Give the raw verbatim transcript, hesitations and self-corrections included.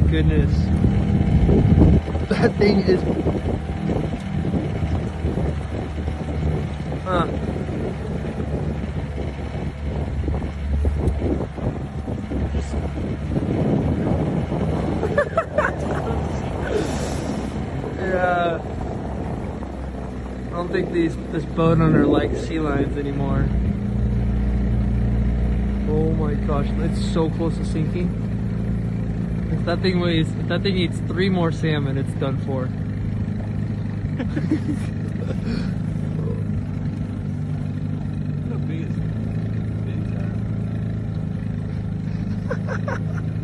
my goodness. That thing is... Huh. Yeah. I don't think these this boat owner likes sea lions anymore. Oh my gosh, it's so close to sinking. If that thing weighs, if that thing eats three more salmon, it's done for. How big is it? Big time.